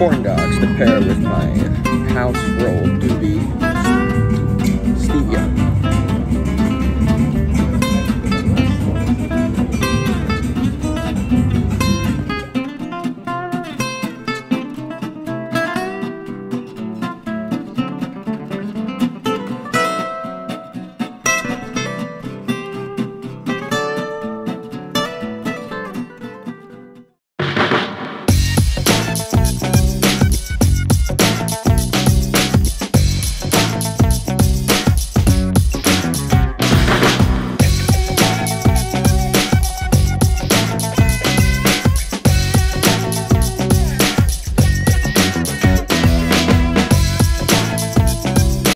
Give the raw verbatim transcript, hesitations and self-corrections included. corn dogs to pair with my house roll doobie.